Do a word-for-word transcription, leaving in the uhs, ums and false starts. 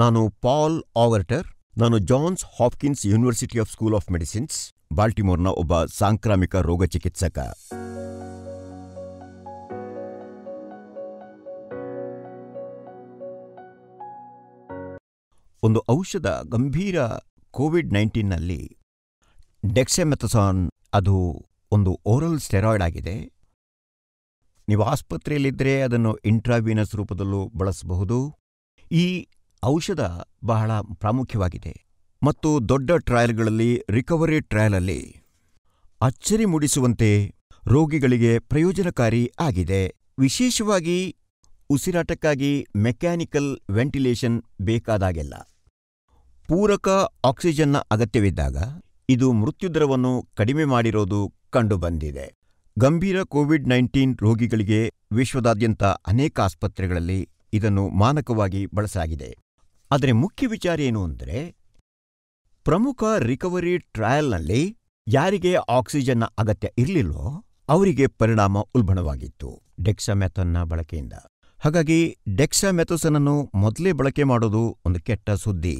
ನಾನು Paul Auwaerter. ನಾನು Johns Hopkins university of school of medicines, ಬಾಲ್ಟಿಮೋರ್ನ ಒಬ್ಬ ಸಾಂಕ್ರಾಮಿಕ ರೋಗ ಚಿಕಿತ್ಸಕ. ಒಂದು ಔಷಧ ಗಂಭೀರ ಕೋವಿಡ್ ನೈನ್ಟೀನ್ನಲ್ಲಿ ಡೆಕ್ಸಮೆಥಾಸೋನ್, ಅದು ಒಂದು ಓರಲ್ ಸ್ಟೆರಾಯ್ಡ್ ಆಗಿದೆ. ನೀವು ಆಸ್ಪತ್ರೆಯಲ್ಲಿದ್ದರೆ ಅದನ್ನು ಇಂಟ್ರಾವೀನಸ್ ರೂಪದಲ್ಲೂ ಬಳಸಬಹುದು. ಈ ಔಷಧ ಬಹಳ ಪ್ರಾಮುಖ್ಯವಾಗಿದೆ ಮತ್ತು ದೊಡ್ಡ ಟ್ರಯಲ್ಗಳಲ್ಲಿ, ರಿಕವರಿ ಟ್ರಯಲಲ್ಲಿ ಅಚ್ಚರಿ ಮೂಡಿಸುವಂತೆ ರೋಗಿಗಳಿಗೆ ಪ್ರಯೋಜನಕಾರಿ ಆಗಿದೆ. ವಿಶೇಷವಾಗಿ ಉಸಿರಾಟಕ್ಕಾಗಿ ಮೆಕ್ಯಾನಿಕಲ್ ವೆಂಟಿಲೇಷನ್ ಬೇಕಾದಾಗೆಲ್ಲ, ಪೂರಕ ಆಕ್ಸಿಜನ್ನ ಅಗತ್ಯವಿದ್ದಾಗ ಇದು ಮೃತ್ಯುದರವನ್ನು ಕಡಿಮೆ ಮಾಡಿರೋದು ಕಂಡುಬಂದಿದೆ. ಗಂಭೀರ ಕೋವಿಡ್ ನೈನ್ಟೀನ್ ರೋಗಿಗಳಿಗೆ ವಿಶ್ವದಾದ್ಯಂತ ಅನೇಕ ಆಸ್ಪತ್ರೆಗಳಲ್ಲಿ ಇದನ್ನು ಮಾನಕವಾಗಿ ಬಳಸಲಾಗಿದೆ. ಆದರೆ ಮುಖ್ಯ ವಿಚಾರ ಏನು ಅಂದರೆ, ಪ್ರಮುಖ ರಿಕವರಿ ಟ್ರಯಲ್ನಲ್ಲಿ ಯಾರಿಗೆ ಆಕ್ಸಿಜನ್ನ ಅಗತ್ಯ ಇರಲಿಲ್ಲೋ ಅವರಿಗೆ ಪರಿಣಾಮ ಉಲ್ಬಣವಾಗಿತ್ತು ಡೆಕ್ಸಾಮೆಥಾನ್ನ ಬಳಕೆಯಿಂದ. ಹಾಗಾಗಿ ಡೆಕ್ಸಾಮೆಥಾಸನನ್ನು ಮೊದಲೇ ಬಳಕೆ ಮಾಡೋದು ಒಂದು ಕೆಟ್ಟ ಸುದ್ದಿ.